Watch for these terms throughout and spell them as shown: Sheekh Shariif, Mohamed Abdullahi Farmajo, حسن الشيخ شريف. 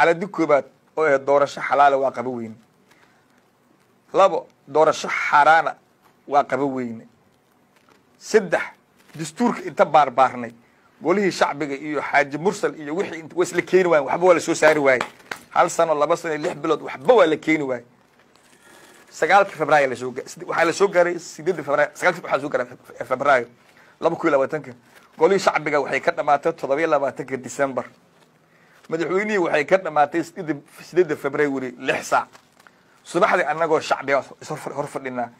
على دكوبات أو دورش حلال وقبوين لابو دورش حرام وقبوين سدح دستورك أنت باربارني قولي شعبك إيو حاج مرسل إيو وحي أنت وسلكين واي وحبوا ولا شو ساري واي هل سنة الله بصني اللي حبلت وحبوا ولا كين واي سجالك فبراير لشوكة وحال شوكة سيدد فبراير سجالك وحال شوكة فبراير لابو كولا وتنك قولي شعبك وحي كنا ما تتضبي لا ما تك ديسمبر مدحويني وحي كنا ما تيسيد سيدد فبراير لحسا صباح لي أنا جو شعبي يصرف حرف لنا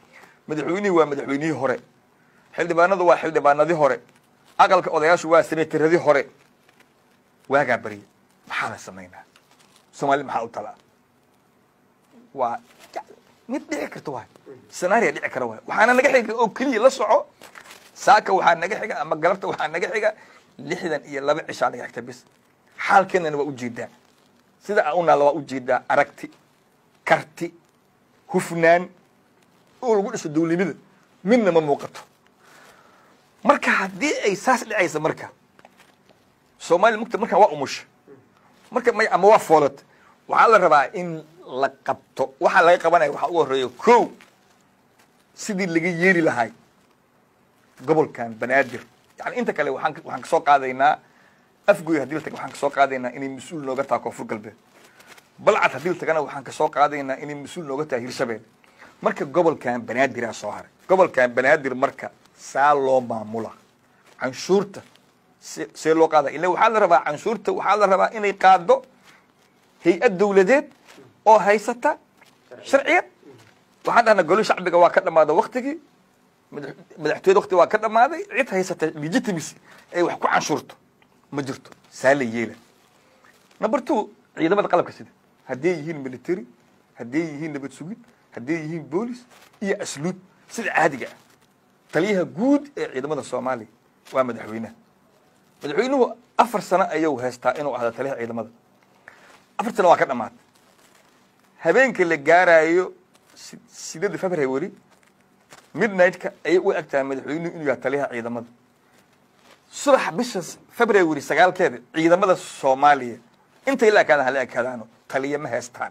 مدحويني ومدحويني هري حلد بانض وحلد بانض هري أقل كأضياش واسنتي هذه هري واجا بري محل سمينا سمالي محل طلع و نبدأ كتوه سيناريو دي كروه وحنا نجحك أو كلي لصعو ساكا وحنا نجحك أما قربت وحنا نجحك لحدا إيه لا بعش على نجحك بس حال كنا نبغى وجدة سيدا أقولنا لو وجدة أركتي كرتي هفنان أول شو دولي بده منا ما موقته مركه هدي أي ساس اللي عايز مركه سومال المكتب مركه وقمش مركه ما موافولت وعلى الربع إن لقبته وحلا يقبلنا وحقوه ريوكو سيد اللي جيري لهاي قبل كان بنادر يعني أنت كله وحنك سوق هذاينا أفجوا هديلتك وحنك سوق هذاينا إني مسؤول نوجتها كفر قلبه بلعت هديلتك أنا وحنك سوق هذاينا إني مسؤول نوجتها هيرشبين مركب قبل كان بنادر يا صهر قبل كان بنادر مركب سالوما مولا عن شورته سيلو قاده إلا وحلا ربع عن شورته وحلا ربع إني قاده هي الدولدات أو هي ستة شرعية وحد أنا قالوا شعبك واكلنا ماذا وقتك من احتياج وقتي واكلنا ماذا عيت هي ستة بيجيت بس أي وحكوا عن شرطه مجرته سالي يلا نبرتو عيدا ما تقلب كسيدة هدي يهين ملتري هدي يهين نبت سويد هدي يهين بوليس إيه أسلوب سلعة عادي قاعد تليها جود عيدا ما الصومالي ومدحوينه مدحوينه أفر سنة أيوه هستعينه وهذا تليها عيدا ما أفرت لو أكلنا مات هبينك اللي جارايو سيدد فبراير ميد نايت كا أي وقت تعمل حلوين إنه يعتليها عيدا مد صباح بشس فبراير سجال كده عيدا مد الصومالية أنت إلا كان هلاك كلامه تليه ما هستان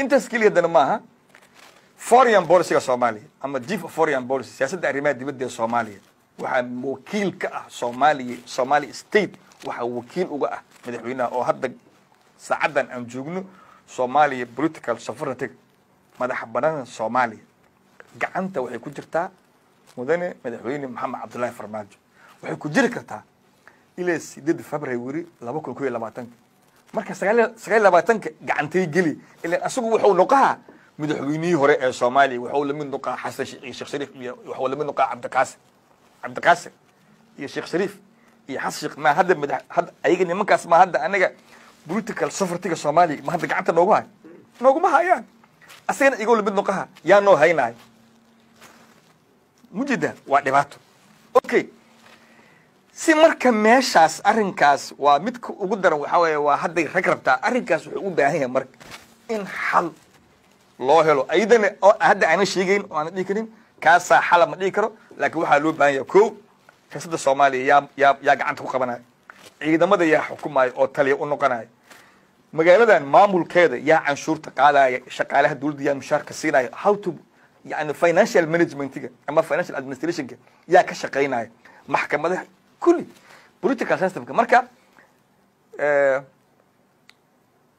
أنت سكيلي ده نماها فوريان بورسيا الصومالية أما جيف فوريان بورسيا سياسة الرماد دي بدي الصومالية وحن وكيل كأ صومالي صومالي ستيت وحن وكيل وقأ مدحوينا أو هذا سعدا أن جوجنو صومالي بوليتيكال سفرتك مدح بنان صومالي جعنت وحي كجرتا مدني مدحويني محمد عبد الله فرماجو وحي كجرتا إلى سيدد فبراير لابوكو كوي لاباتنك مركز سجل لاباتنك جعنتي جلي إلى أسوق وحول نقاها مدحويني هراء صومالي وحول من نقاها حسن الشيخ شريف وحول من نقاها عبد القاسم يا شيخ شريف يحسق ما هذا هذا أيجني مكاس ما هذا أنا بوليتيكال سفرتك الصومالي ما هذا قعدت نوجهها نوجهها يعني أصلاً يقول بالنقاها يا نو هاي ناي مجدا وعدباته أوكي سمر كماشاس أرنكاس ومتك وقدر وحوي وهذا ركبتها أرنكاس وعودا هي مرك إن حل الله هلو أيضاً هذا أنا شيئين وأنا ديكرين كاسا حلا ما ديكره لكن وحلو بيني كوب كسد الصومالي يا جعنتو قبنا إذا ماذا يا حكومة أو تلي أو نقناي مجالدا مامول كذا يا عنشور تقالة شقالة دول دي مشاركة سيناي how to يعني financial management كذا أما financial administration كذا يا كشقيناي محكمة ده كله political system كمركب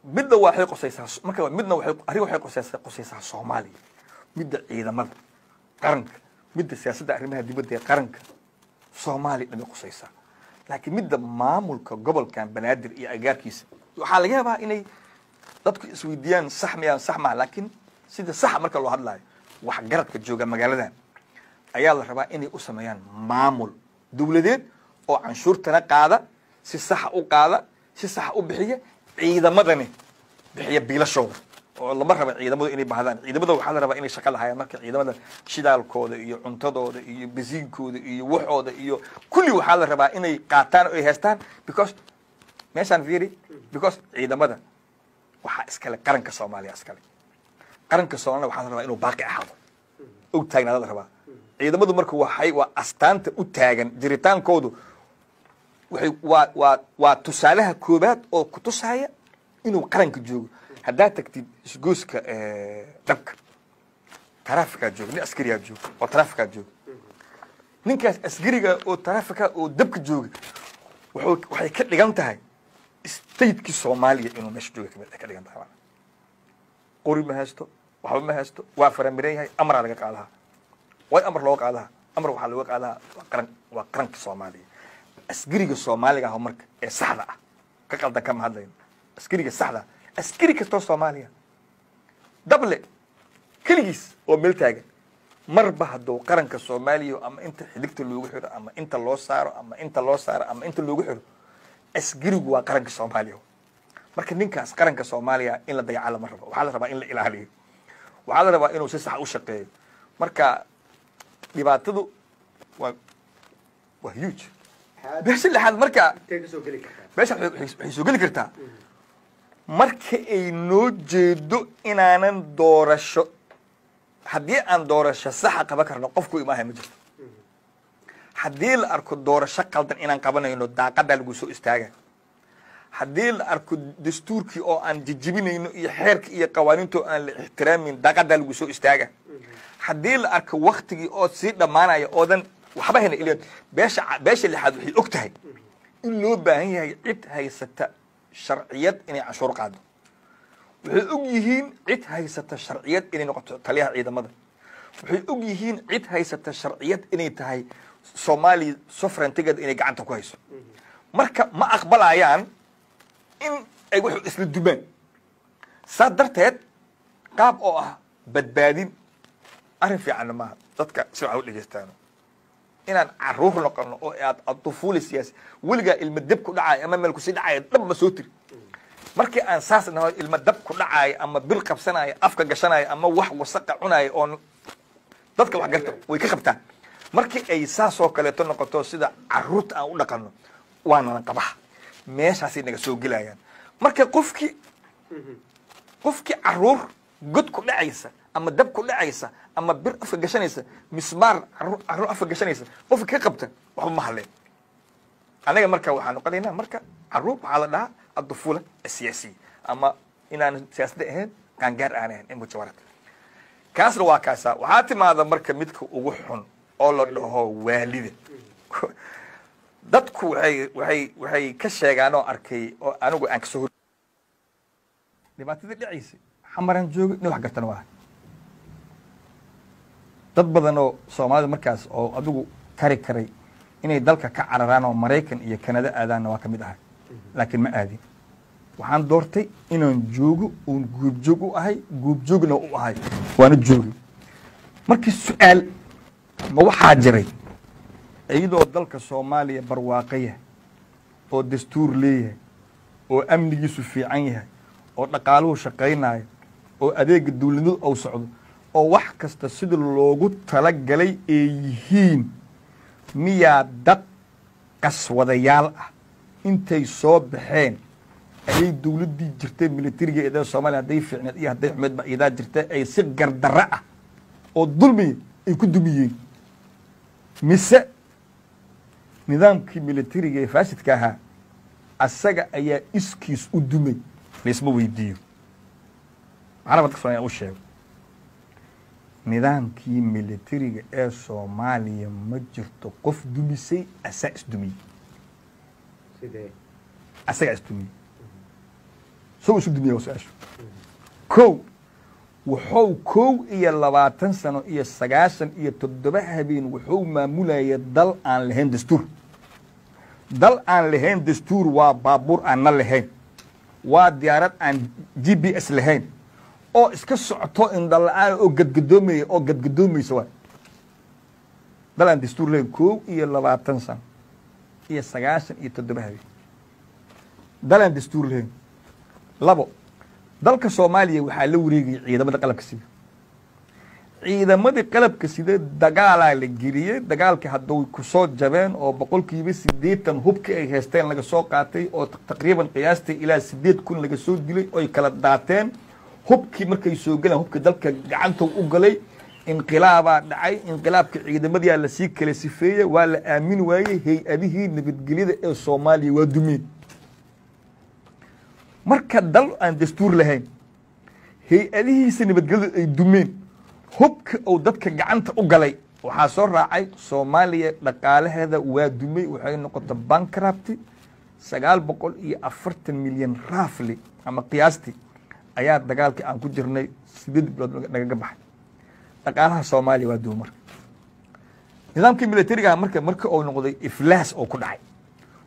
بدنا واحد قصيصة مركب بدنا واحد أريو واحد قصيصة الصومالي بدنا إذا ماذا قرنك بدنا سياسة دعمها دي بدنا قرنك صومالي لما قصيصة لكن مدة مامولك قبل كان بنادر إيه أجار كيس وحاليا بقى إني ضدك السويديان صح لكن سيد صح مركز الواحد لاي وحجرت كتجوجا مجالدان أيال الربع إني أسميان مامول دولدين أو عن شرطنا قاعدة سي صح أو قاعدة سي صح أو بحية عيدا مدني بحية بلا شغل والله مرة عيدا مدني إني بعدين عيدا مدني وحال الربع إني شغال هاي مركز عيدا مدني شدال كود يعنتضو يبزين كود يوحود يو كل وحال الربع إني قاتان أو هستان because ماشان فيري because عيدا مدني وح إسكال قرن كصومالي إسكال قرن كصومالي وحال الربع إنه باقي أحضر أو تاين هذا الربع عيدا مدني مركز وحي وأستانت أو تاين جريتان كودو وتسالها كوبات أو كتسعية إنه قرن كجوج هذا تكتب جوز ك دك ترافق كجوج نأسكري كجوج أو ترافق كجوج نينك أسكري أو ترافق أو دبك كجوج وحيك لجنتها استيد كالصومالية إنه مش جوج كبير لك لجنتها قريب ما هستو وحب ما هستو وافرن بريها أمر على قالها وأي أمر لوق علىها أمر وحلوق علىها وقرن كالصومالية askariga Soomaaliga ah marka ee saxda ah ka qaldan kama hadlayn askariga saxda askari ka soo Soomaaliya double kaligiis oo meel taagan marba hadoo qaranka Soomaaliya ama inta xidhigta loogu xiro ama inta loo saaro ama inta loo saaro ama inta loogu xiro askarigu waa qaranka Soomaaliya marka ninkaas qaranka Soomaaliya in la dayaco mar rabo waxa la rabaa in la ilaaliyo waxa la rabaa inuu si sax u shaqeeyo marka dhibaatadu waa huge بس اللي حد مركع بس هيسوقلي كرتا مركع ينوجدو إن أنا دورش حدي أن دورش صح قبكر نقفكو إماها مجد حدي الأركض دورش قلدن إن قبنا ينو دا قدر الجسوس استعجع حدي الأركض دستور كي أو أن تجيبين إنه يحرك إيه قوانين تو الاحترام من دا قدر الجسوس استعجع حدي الأركض وقت كي أو سيد لمانا يا أودن وحبها هنا إليان باش اللي حد وحي أكتهي اللي باهي عد هاي ستة شرعيات إني عشور قاعدة وحي أجيهين عد هاي ستة شرعيات إني نقطة تليها عيدا مدى وحي أجيهين عد هاي ستة شرعيات إني تهي صومالي صفران تجد إني قاعدة كويس مركب ما أقبل عيان إن أقول إسل الدبان صدرتها قاب أوه بدبادين أعرف يعني ما تذكر سرعة اللي جستانه إن عروف نقرن أو الطفولة السياسية ولقى المدب كلها أمام الكسيد عايد لما سوتر مركي أنساس إنه المدب كلها عايد أما برقب سنة أفكر جشنا أما وح وسق عنا أون تذكر وحجرته ويكخبته مركي أي ساسو كلتون نقطة سيدا عروت أو نقرن وأنا نقبح ماش حسين نجسو جلايان مركي قفكي عروف جد كلها عيسى أما دب كل عيسى أما بير أفق جشنيسة مسمار عرو أفق جشنيسة وفق كقبته وهم محلين أنا يا مركا وحنا قلنا مركا عروب على ده الطفولة السياسية أما إن سياسته كان جار عنهن إن بتشوارت كاسر وكاسا وعاتم هذا مركا متك ووحن الله له والده دتكو وهي كشجع أنا أركي أنا جو أنكسور لما تدل عيسى حمران جو نوح قتنا واحد dad badan oo Soomaaliya markaas oo adigu kari karay inay dalka ka cararaan oo Mareykan iyo Kanada aadaan waa kamid ahay laakiin ma aadin waxaan doortay inaan joogo oo guub joog u ahay guub joogna u ahay waan joogi markii su'aal ma waxa jiray iyadoo dalka Soomaaliya barwaaqay oo dastuur leeyahay oo amnigiisu fiican yahay oo dhaqaaluhu shaqeynaayo oo adeeg dawladnimo oo socdo oo wax kasta sida loogu tala galay ee yihiin miyaa dad qaswadayaal ah intay soo baxeen ay dawladdii jirtay militariga ee Soomaaliya hadday fiicneed iyo hadday xumeedba idaa jirtay ay si gardarra ah oo dulmi ay ku dumiyeen mise nidaamkii militariga ee faasidka ahaa asaga ayaa iskiis u dumay laysma weydiiyo carabadka Soomaaliya u sheegay nidaamkii militariga ee Soomaaliya ma jirto qof dumisay asaas dumi sidee asaas dumi soo soo dumi oo saas koow wuxuu koow iyo 20 sano iyo 9 iyo 7 habeen wuxuu maamulay dal aan lahayn dastuur waa baabuur aan lahayn waa diyaarad aan GPS lahayn oo iska socoto in dalaa oo gadgadoomay sawir dalan dastuur leh koow iyo 20 san iyo 9 iyo 7 dalan dastuur leh labo dalka Soomaaliya waxa la wareegay ciidamada qalabka sida dagaalay la geliyay dagaalka hadduu ku soo jabeen oo 80% hubka ay haysteen laga soo qaatay oo taqriiban qiyaastii ila 8000 laga soo dilay oo kala daateen hubkii markay soo galeen hubkii dalka gacanta u galay انقلابا دعي انقلاب كعيدمديا لا سي كلا سيفيه وا لا امين وايه هيئديه نبدغليده اي سوماليا وا دوميد marka dal aan dastuur lahayn هيئديهس نبدغليده اي دومين hubka oo dadka gacanta u galay waxa soo raacay Soomaaliya dhaqaalaheeda waa dumay waxay noqotay bankruptcy 940 milyan roughly ama qiyaastii ayaa dagaalkii aan ku jirnay 8 bilood naga baxay dhaqaalaha Soomaaliya waa dumar nidaamkii militariga marka uu noqday iflaas oo ku dhacay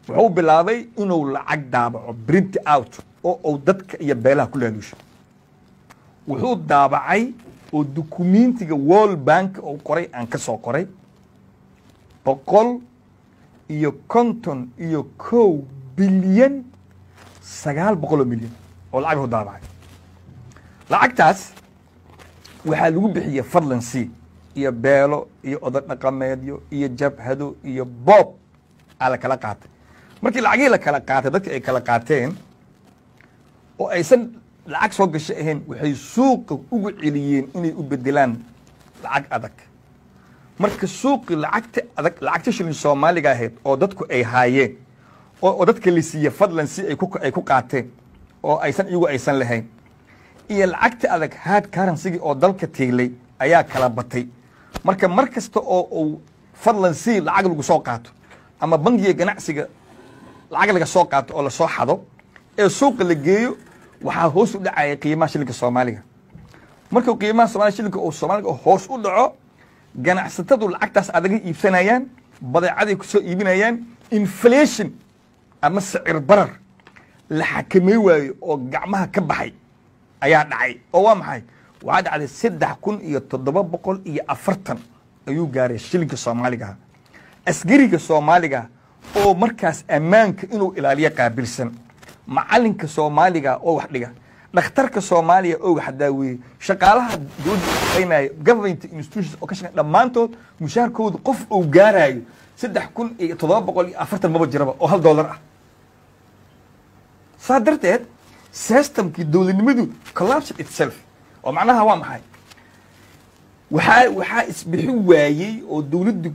wuxuu bilaabay inuu lacag daabaco print out oo dadka iyo beelaha ku leelushay wuxuu daabacay oo dokumentiga World Bank oo qoray aan ka soo qoray boqol iyo konton iyo 2 bilyan 900 milyan oo lacag u daabacay lacagtaas waxa lagu bixiyay fadlan si iyo beelo iyo odad dhaqameedyo iyo jabhado iyo bob ala kala qaatay markii lacagii la kala qaatay dadka ay kala qaateen oo aysan lacag soo gashay ahayn waxay suuqa ugu celiyeen inay u bedelaan lacag adag marka suuqi lacagta adag lacagta shilin Soomaaliga ahayd oo dadku ay haayeen oo dadka la siiya fadlan si ay ku qaateen oo aysan iyagu aysan lahayn iyo lacagta adag hard currency oo dalka teeglay ayaa kala batay marka markasta oo fadlan si lacag lagu soo qaato ama bangiga ganacsiga lacag laga soo qaato oo la soo xado ee suuqa la geeyo waxaa hoos u dhacay qiimaha shilinka Soomaaliga marka qiimaha Soomaaliga hoos u dhaco ganacsatadu lacagtaas adaga iibsanayaan badeecadii ku soo iibinayaan inflation ama sicir barar la xakamay waayo oo gacmaha ka baxay ayaa dhacay oo waa maxay waxa dhacay 3740 ayuu gaaray shilinka Soomaaliga askariga Soomaaliga oo markaas amaanka inuu ilaaliyo qaabilsan معلنك Soomaaliga oo wax dhiga dhakhtarka Soomaaliya oo wax daawi shaqaalaha dowladda ayna government institutions oo ka shaqeeya dhamaantood mushaarkoodu qof oo gaarayo 3740 maba jiraba oo $1 ah sadarteed systemkii dowladnimadu collapsed itself oo macnaheedu waa maxay waxa isbixi waayay oo dawladdu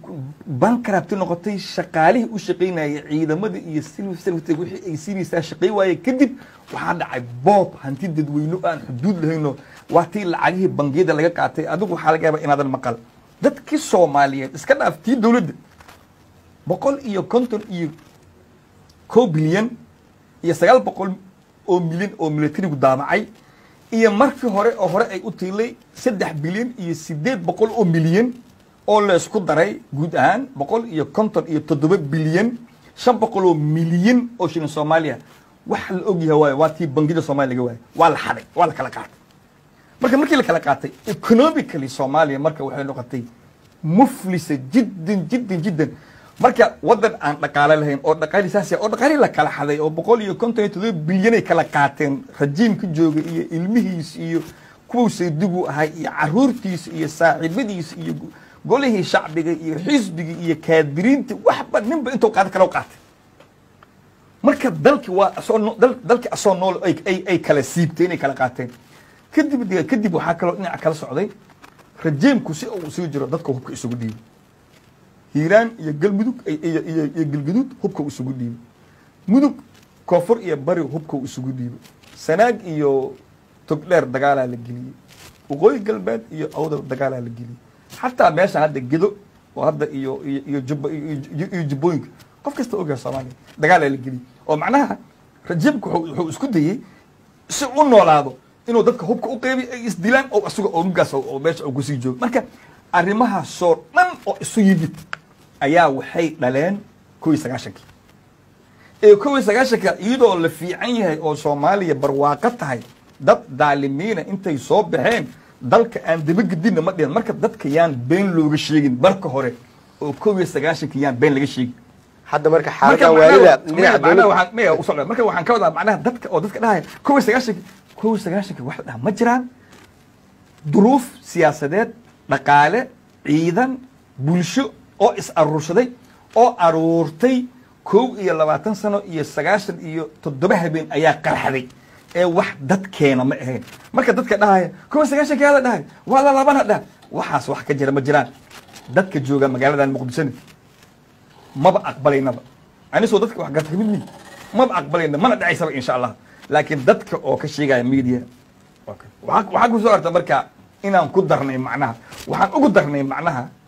bankrupt noqotay shaqaalihi u shaqeynayay ciidamada iyo silsilada wixii ay siiyay shaqay waayay kadib waxa dhacay boob hanti dadweynu aan xuduud lahayno waati lacagaha bangiyada laga qaatay adigu waxa laga yaabaa inaadan maqal dadkii Soomaaliyeed iska dhaaftii dawladda $2 bilyan iyo 900 milyan oo militarigu daabacay iyo markii hore ay u tiilay 3 bilyan iyo 800 milyan oo la isku daray guud ahaan 157 bilyan 500 milyan oo shilin Soomaaliya wax la og yahay waa tii bangiga Soomaaliga waa wal xaday wal kala qaatay markii la kala qaatay economically Soomaaliya marka waxay noqotay muflisa jiddan marka wadan aan dhaqaale lahayn oo dhaqaalisaas oo dhaqaali la kala xaday oo 157 bilyan ay kala qaateen rajiimka jooga iyo ilmihiis iyo kuwa saydigu ahay iyo caruurtiis iyo saaxiibadiis iyo golihii shacbiga iyo xisbiga iyo kaadiriinta waxba ninba inta qaad kala qaatay marka dalki waa asoo dalki asoo nool ay kala siibteen ay kala qaateen kadib waxa kala dhinac kala socday rajiimku si uu soo jiro dadka hubka isugu dhigay هيران يجلبدوك يجلبدوك هبكو السجوديب مدوك كفر يبري هبكو السجوديب سناج يو تقلر دجال على الجلي وغوي جلبات يو أوضة دجال على الجلي حتى ماشى هذا الجلو وهذا يجيبوينك كيف كستوقع صماني دجال على الجلي ومعناها رجيمك هو السجودي سؤون ولا هذا إنه ضدك هبكو قريب يسدلان أو أسوق أو مقاس أو ماشى أو قصيجو مركب arrimaha soo dhan oo isu yimid ayaa waxay dhaleen 1990 ee 1990 iyadoo la fiican yahay oo Soomaaliya barwaaqo tahay dad daalimiina intay soo baxeen dalka aan dib gudin ma dheen marka dadka yaan been looga sheegin barka hore oo 1990 yaan been laga sheegin hadda marka xaalada waalida dhinaca dowladda waxaan meeyo u socdaa marka waxaan ka wadaa macnaheedu dadka oo dadka dhahay 1990 wax dha ma jiraan duruuf siyaasadeed dhaqaale ciidan bulsho oo is arursaday oo aruurtay 22 sano iyo 9 iyo 7 habeen ayaa qarxaday ee wax dadkeena ma ahayn marka dadka dhahay 1990 ka hada dhahay wala laban hada waxaas wax ka jira ma jiraan dadka jooga magaalada muqdisana ma ba aqbalaynaba ani soo dadka wax gartay midni ma ba aqbalayna mana dhacaysaba insha Allah laakiin dadka oo ka sheegaya media waxa ku soo arta marka inaan ku darnay macnaha waxaan ugu darnay macnaha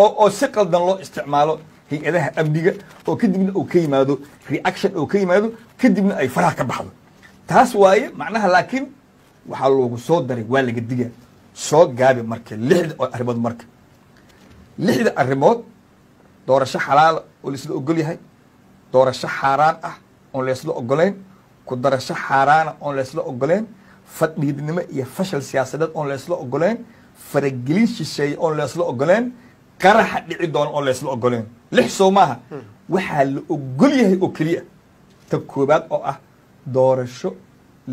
oo siqadan loo isticmaalo hay'adaha amniga oo kadibna oo ka yimaado reaction oo ka yimaado kadibna ay farax ka baxdo taas waaye macnaha laakiin waxa loogu soo daray waa laga diga soo gaabi marka lixda arrimood marka lixda arrimood doorasho xalaal oo la isla ogol yahay doorasho xaraan ah oo la isla ogoleen ku darasho xaraan ah oo la isla ogoleen fadhiidnimo iyo fashil siyaasadeed oo la isla ogoleen faragelin shisheey oo la isla ogoleen qarax dhici doon oo la isla ogoleen lix soomaha waxa la ogol yahay oo kaliya ta koobaad oo ah doorasho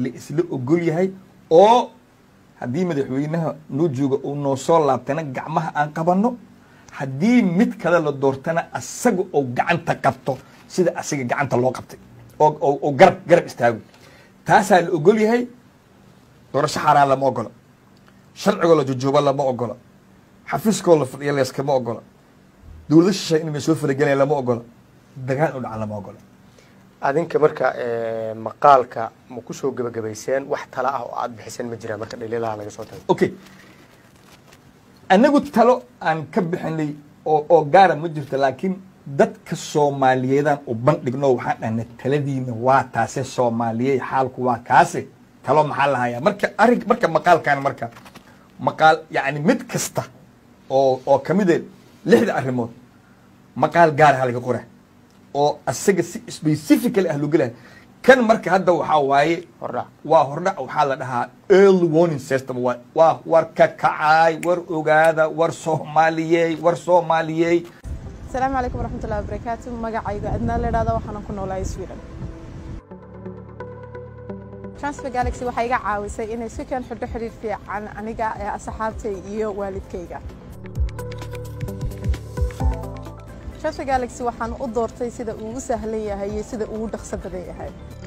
la isla ogol yahay oo hadii madaxweynaha noo jooga oo noo soo laabtana gacmaha aan qabanno haddii mid kale la doortana asagu oo gacanta qabto sida asiga gacanta loo qabtay oo garab istaago taasa la ogol yahay doorasho xaraan lama ogolo sharciga la joojoba lama ogolo xafiiska la fadhiyo la iska ma ogolo dawladda shishay inay soo faragelay lama ogolo dagaal u dhaca lama ogolo adinka marka maqaalka ma ku soo gabagabayseen wax tala ah oo aad bixiseen ma jira marka dhaliilaha laga soo tago okay anagu talo aan ka bixinay oo gaar ah ma jirto laakiin dadka Soomaaliyeedan u bandhigno waxaan dhahnay taladiina waa taasay Soomaaliyeey xaalku waa kaase talo maxaa la hayaa marka arig marka maqaalkan marka maqaal yaani mid kasta oo kamid ah lixda arrimood maqaal gaar ah laga qoray oo asaga si specifically ah loo galay kan marka hadda waxa waaye hordha waxa la dhahaa early warning system waa war ka kacay war ogaada war Soomaaliyeey war Soomaaliyeey Assalaamu alaykum warahmatullaahi wabarakaatuh magacayga adna la dhado waxaan ku noolahay Sweden Transfer Galaxy waxa iga caawisay inay si kan xidho xiriir fiican aniga asxaabtay iyo waalidkayga Transfer Galaxy waxaan u doortay sida ugu sahlan yahay iyo sida ugu dhakhso badan yahay